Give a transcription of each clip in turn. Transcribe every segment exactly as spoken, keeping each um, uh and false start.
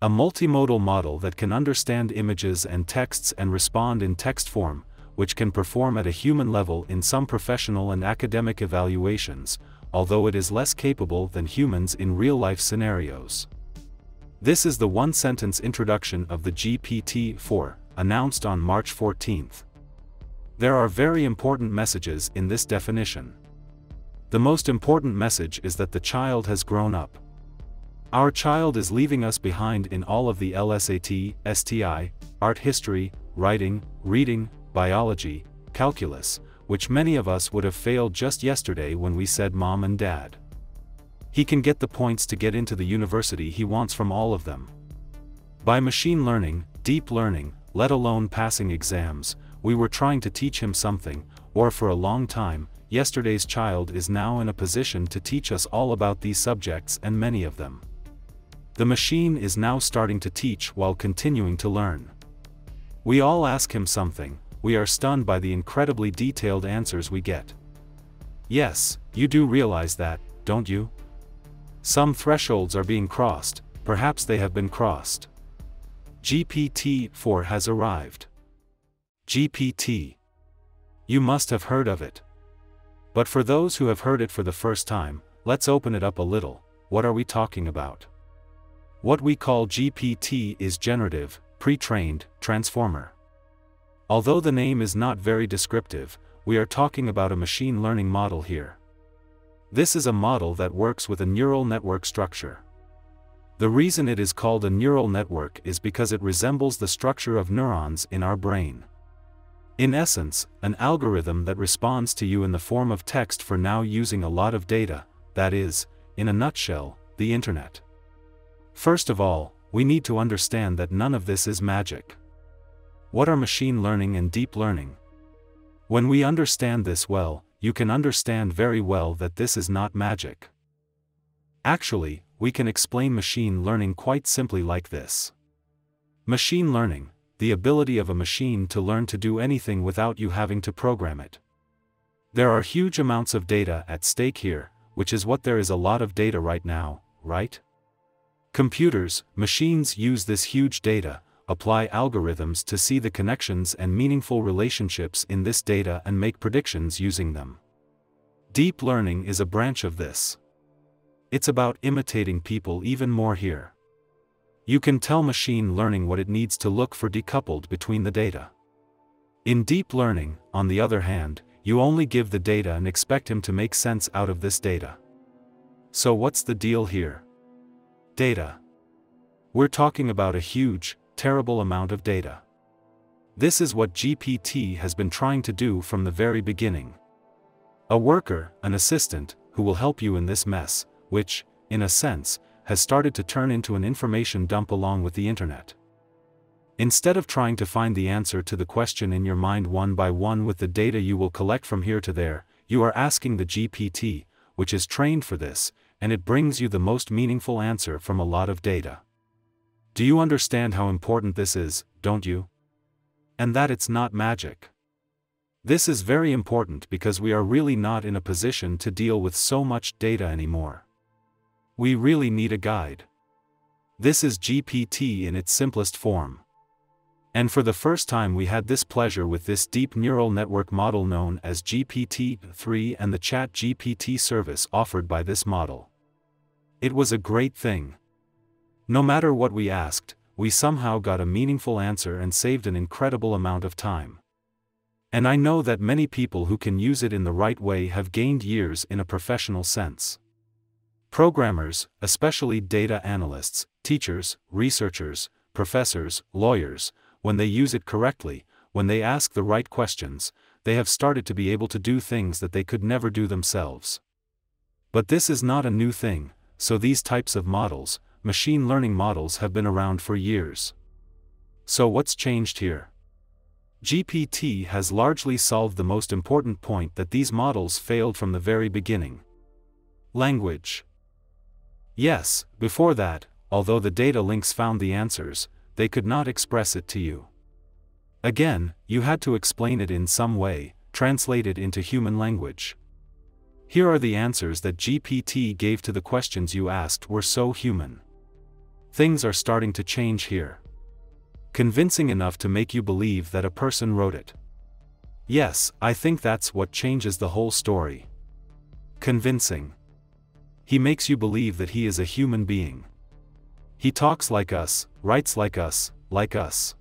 A multimodal model that can understand images and texts and respond in text form, which can perform at a human level in some professional and academic evaluations, although it is less capable than humans in real-life scenarios. This is the one-sentence introduction of the G P T four, announced on March fourteenth. There are very important messages in this definition. The most important message is that the child has grown up. Our child is leaving us behind in all of the L S A T, S T I, art history, writing, reading, biology, calculus, which many of us would have failed just yesterday when we said mom and dad. He can get the points to get into the university he wants from all of them. By machine learning, deep learning, let alone passing exams, we were trying to teach him something, or for a long time, yesterday's child is now in a position to teach us all about these subjects and many of them. The machine is now starting to teach while continuing to learn. We all ask him something, we are stunned by the incredibly detailed answers we get. Yes, you do realize that, don't you? Some thresholds are being crossed, perhaps they have been crossed. G P T four has arrived. G P T. You must have heard of it. But for those who have heard it for the first time, let's open it up a little. What are we talking about? What we call G P T is generative, pre-trained, transformer. Although the name is not very descriptive, we are talking about a machine learning model here. This is a model that works with a neural network structure. The reason it is called a neural network is because it resembles the structure of neurons in our brain. In essence, an algorithm that responds to you in the form of text for now using a lot of data, that is, in a nutshell, the internet. First of all, we need to understand that none of this is magic. What are machine learning and deep learning? When we understand this well, you can understand very well that this is not magic. Actually, we can explain machine learning quite simply like this. Machine learning, the ability of a machine to learn to do anything without you having to program it. There are huge amounts of data at stake here, which is what there is a lot of data right now, right? Computers, machines use this huge data, apply algorithms to see the connections and meaningful relationships in this data and make predictions using them. Deep learning is a branch of this. It's about imitating people even more here. You can tell machine learning what it needs to look for decoupled between the data. In deep learning, on the other hand, you only give the data and expect him to make sense out of this data. So what's the deal here? Data. We're talking about a huge, terrible amount of data. This is what G P T has been trying to do from the very beginning. A worker, an assistant, who will help you in this mess, which, in a sense, has started to turn into an information dump along with the internet. Instead of trying to find the answer to the question in your mind one by one with the data you will collect from here to there, you are asking the G P T, which is trained for this, and it brings you the most meaningful answer from a lot of data. Do you understand how important this is, don't you? And that it's not magic. This is very important because we are really not in a position to deal with so much data anymore. We really need a guide. This is G P T in its simplest form. And for the first time we had this pleasure with this deep neural network model known as G P T three and the ChatGPT service offered by this model. It was a great thing. No matter what we asked, we somehow got a meaningful answer and saved an incredible amount of time. And I know that many people who can use it in the right way have gained years in a professional sense. Programmers, especially data analysts, teachers, researchers, professors, lawyers, when they use it correctly, when they ask the right questions, they have started to be able to do things that they could never do themselves. But this is not a new thing, so these types of models, machine learning models have been around for years. So what's changed here? G P T has largely solved the most important point that these models failed from the very beginning. Language. Yes, before that, although the data links found the answers, they could not express it to you. Again, you had to explain it in some way, translate it into human language. Here are the answers that G P T gave to the questions you asked were so human. Things are starting to change here. Convincing enough to make you believe that a person wrote it. Yes, I think that's what changes the whole story. Convincing. He makes you believe that he is a human being. He talks like us, writes like us, like us.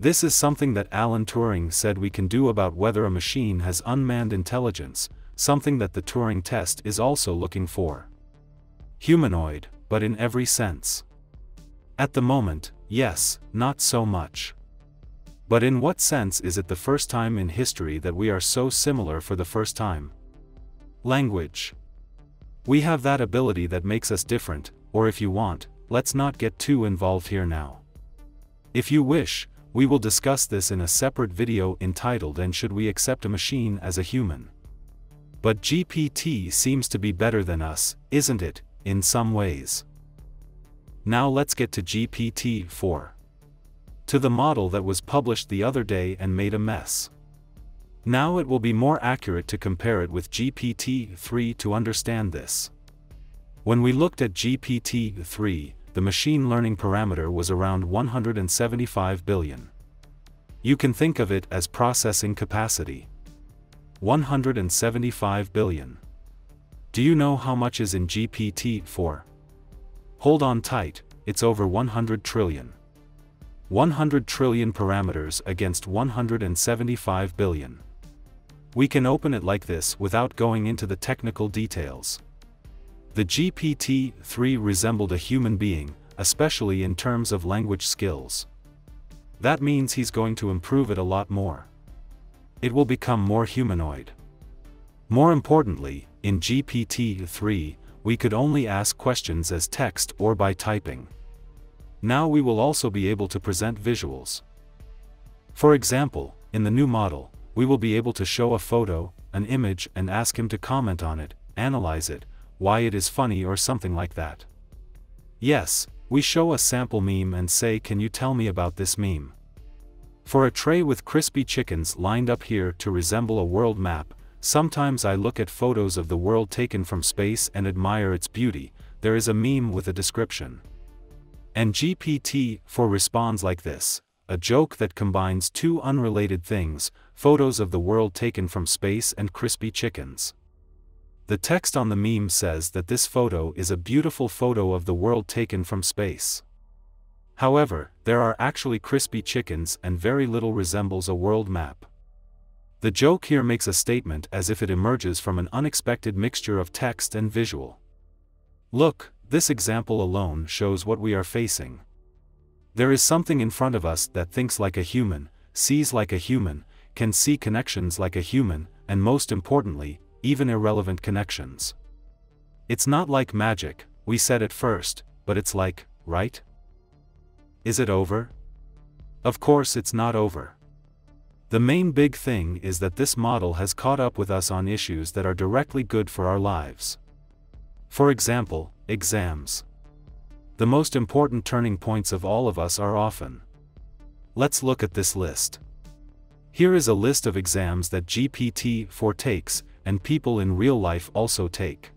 This is something that Alan Turing said we can do about whether a machine has unmanned intelligence, something that the Turing test is also looking for. Humanoid, but in every sense. At the moment, yes, not so much. But in what sense is it the first time in history that we are so similar for the first time? Language. We have that ability that makes us different, or if you want, let's not get too involved here now. If you wish, we will discuss this in a separate video entitled "And Should We Accept a Machine as a Human?" But G P T seems to be better than us, isn't it, in some ways? Now let's get to G P T four. To the model that was published the other day and made a mess. Now it will be more accurate to compare it with G P T three to understand this. When we looked at G P T three, the machine learning parameter was around one hundred seventy-five billion. You can think of it as processing capacity. one hundred seventy-five billion. Do you know how much is in G P T four? Hold on tight, it's over one hundred trillion. one hundred trillion parameters against one hundred seventy-five billion. We can open it like this without going into the technical details. The G P T three resembled a human being, especially in terms of language skills. That means he's going to improve it a lot more. It will become more humanoid. More importantly, in G P T three, we could only ask questions as text or by typing. Now we will also be able to present visuals. For example, in the new model, we will be able to show a photo, an image, and ask him to comment on it, analyze it, why it is funny or something like that. Yes, we show a sample meme and say, "Can you tell me about this meme?" For a tray with crispy chickens lined up here to resemble a world map, sometimes I look at photos of the world taken from space and admire its beauty. There is a meme with a description. And G P T four responds like this, a joke that combines two unrelated things, photos of the world taken from space and crispy chickens. The text on the meme says that this photo is a beautiful photo of the world taken from space. However, there are actually crispy chickens and very little resembles a world map. The joke here makes a statement as if it emerges from an unexpected mixture of text and visual. Look, this example alone shows what we are facing. There is something in front of us that thinks like a human, sees like a human, can see connections like a human, and most importantly, even irrelevant connections. It's not like magic, we said at first, but it's like, right? Is it over? Of course it's not over. The main big thing is that this model has caught up with us on issues that are directly good for our lives. For example, exams. The most important turning points of all of us are often. Let's look at this list. Here is a list of exams that G P T four takes, and people in real life also take.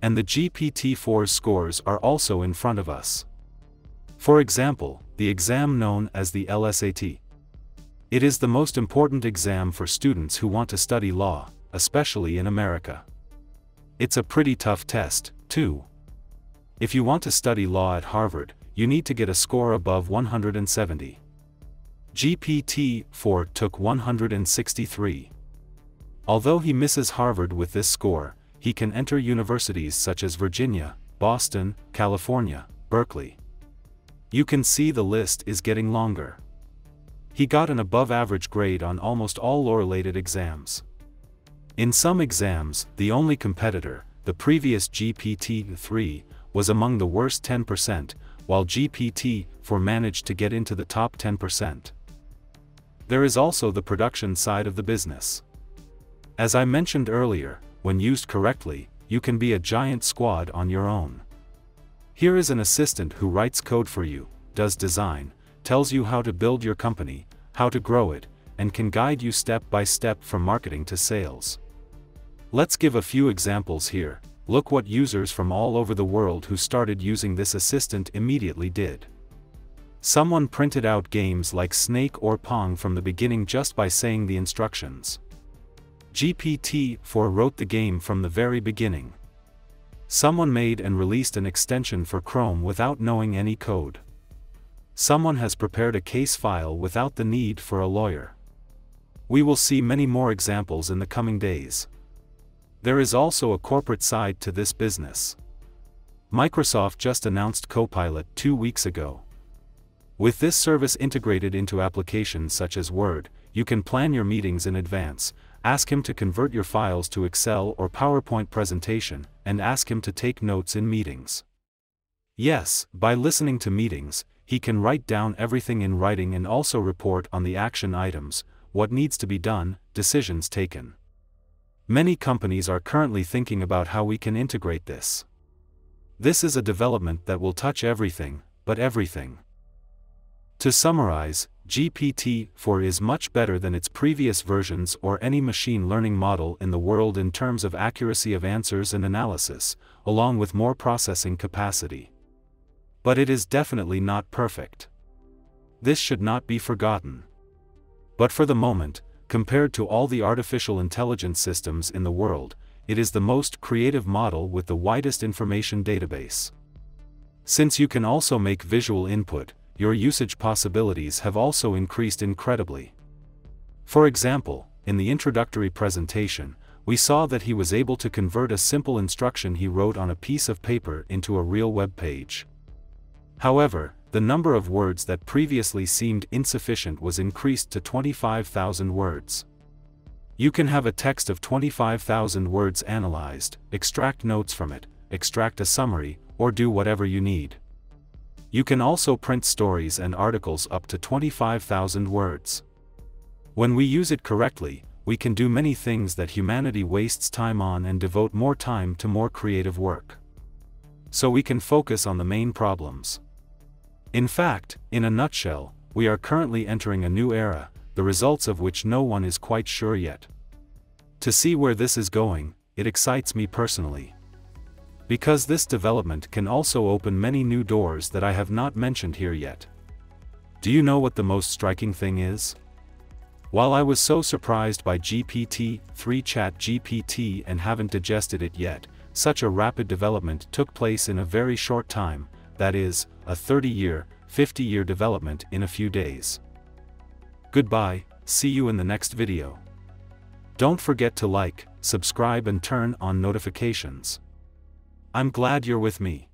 And the G P T four's scores are also in front of us. For example, the exam known as the L S A T. It is the most important exam for students who want to study law, especially in America. It's a pretty tough test, too. If you want to study law at Harvard, you need to get a score above one hundred seventy. G P T four took one hundred sixty-three. Although he misses Harvard with this score, he can enter universities such as Virginia, Boston, California, Berkeley. You can see the list is getting longer. He got an above-average grade on almost all law-related exams. In some exams, the only competitor, the previous G P T three, was among the worst ten percent, while G P T four managed to get into the top ten percent. There is also the production side of the business. As I mentioned earlier, when used correctly, you can be a giant squad on your own. Here is an assistant who writes code for you, does design, tells you how to build your company, how to grow it, and can guide you step by step from marketing to sales. Let's give a few examples here. Look what users from all over the world who started using this assistant immediately did. Someone printed out games like Snake or Pong from the beginning just by saying the instructions. G P T four wrote the game from the very beginning. Someone made and released an extension for Chrome without knowing any code. Someone has prepared a case file without the need for a lawyer. We will see many more examples in the coming days. There is also a corporate side to this business. Microsoft just announced Copilot two weeks ago. With this service integrated into applications such as Word, you can plan your meetings in advance, ask him to convert your files to Excel or PowerPoint presentation, and ask him to take notes in meetings. Yes, by listening to meetings, he can write down everything in writing and also report on the action items, what needs to be done, decisions taken. Many companies are currently thinking about how we can integrate this. This is a development that will touch everything, but everything. To summarize, G P T four is much better than its previous versions or any machine learning model in the world in terms of accuracy of answers and analysis, along with more processing capacity. But it is definitely not perfect. This should not be forgotten. But for the moment, compared to all the artificial intelligence systems in the world, it is the most creative model with the widest information database. Since you can also make visual input, your usage possibilities have also increased incredibly. For example, in the introductory presentation, we saw that he was able to convert a simple instruction he wrote on a piece of paper into a real web page. However, the number of words that previously seemed insufficient was increased to twenty-five thousand words. You can have a text of twenty-five thousand words analyzed, extract notes from it, extract a summary, or do whatever you need. You can also print stories and articles up to twenty-five thousand words. When we use it correctly, we can do many things that humanity wastes time on and devote more time to more creative work. So we can focus on the main problems. In fact, in a nutshell, we are currently entering a new era, the results of which no one is quite sure yet. To see where this is going, it excites me personally. Because this development can also open many new doors that I have not mentioned here yet. Do you know what the most striking thing is? While I was so surprised by G P T three ChatGPT and haven't digested it yet, such a rapid development took place in a very short time, that is, a thirty-year, fifty-year development in a few days. Goodbye, see you in the next video. Don't forget to like, subscribe and turn on notifications. I'm glad you're with me.